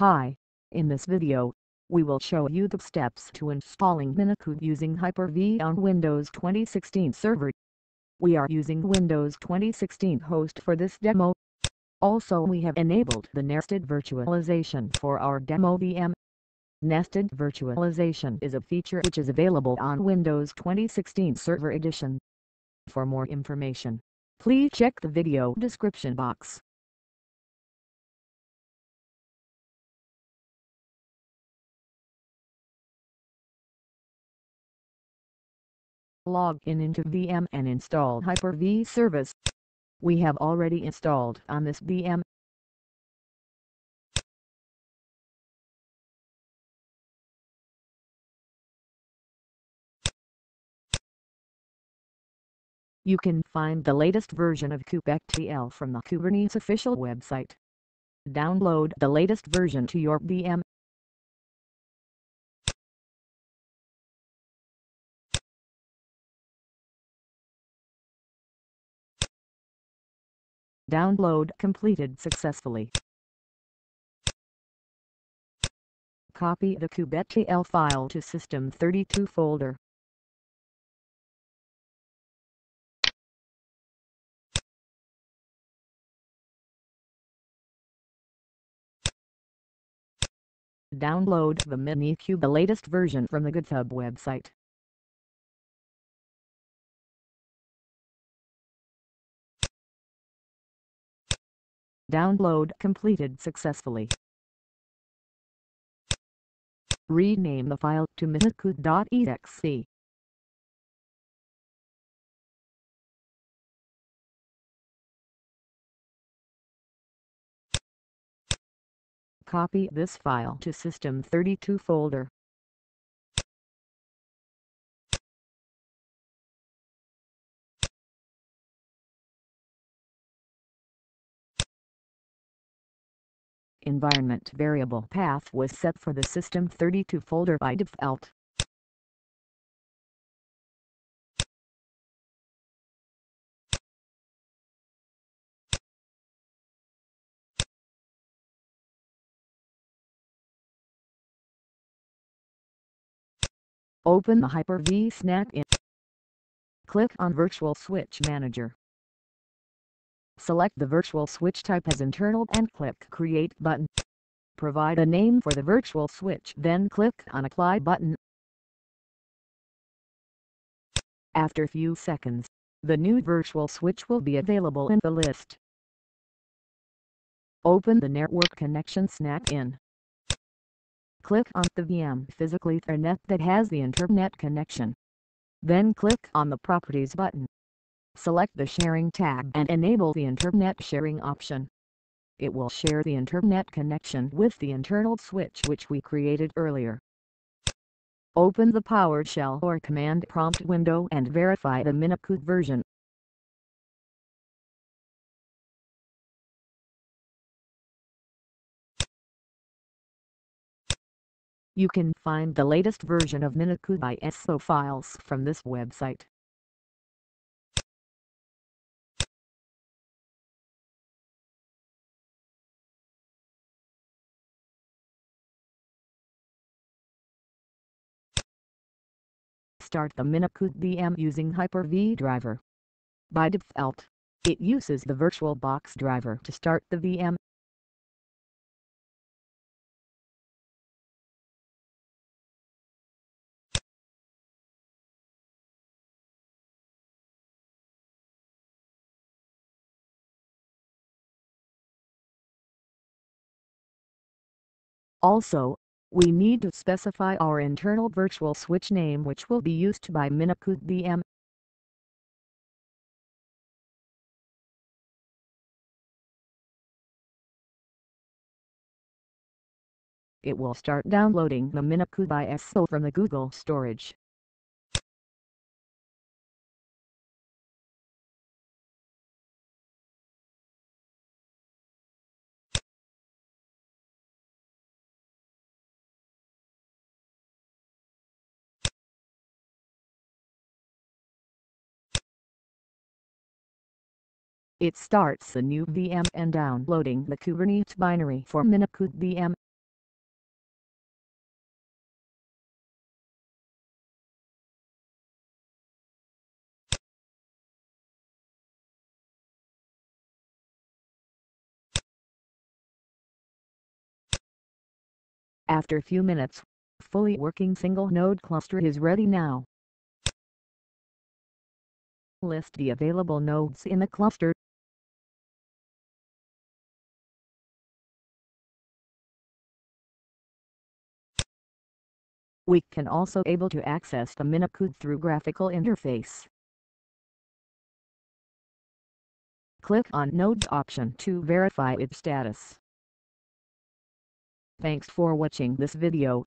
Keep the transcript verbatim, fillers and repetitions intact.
Hi, in this video, we will show you the steps to installing Minikube using Hyper-V on Windows twenty sixteen Server. We are using Windows twenty sixteen host for this demo. Also, we have enabled the nested virtualization for our demo V M. Nested virtualization is a feature which is available on Windows twenty sixteen Server Edition. For more information, please check the video description box. Log in into V M and install Hyper-V service. We have already installed on this V M. You can find the latest version of Kubectl from the Kubernetes official website. Download the latest version to your V M. Download completed successfully. Copy the Kubectl file to System thirty-two folder. Download the Minikube, the latest version from the GitHub website. Download completed successfully. Rename the file to minikube dot E X E. Copy this file to System thirty-two folder. Environment variable path was set for the System thirty-two folder by default. Open the Hyper-V snack in. Click on Virtual Switch Manager. Select the virtual switch type as internal and click Create button. Provide a name for the virtual switch, then click on Apply button. After few seconds, the new virtual switch will be available in the list. Open the network connection snack in. Click on the V M physically Ethernet that has the internet connection. Then click on the Properties button. Select the Sharing tab and enable the Internet Sharing option. It will share the Internet connection with the internal switch which we created earlier. Open the PowerShell or Command Prompt window and verify the Minikube version. You can find the latest version of Minikube I S O files from this website. Start the Minikube V M using Hyper-V driver. By default, it uses the VirtualBox driver to start the V M. Also, we need to specify our internal virtual switch name which will be used by Minikube V M. It will start downloading the Minikube I S O from the Google storage. It starts the new V M and downloading the Kubernetes binary for Minikube V M. After few minutes, fully working single node cluster is ready now. List the available nodes in the cluster. We can also able to access the Minikube through graphical interface. Click on Nodes option to verify its status. Thanks for watching this video.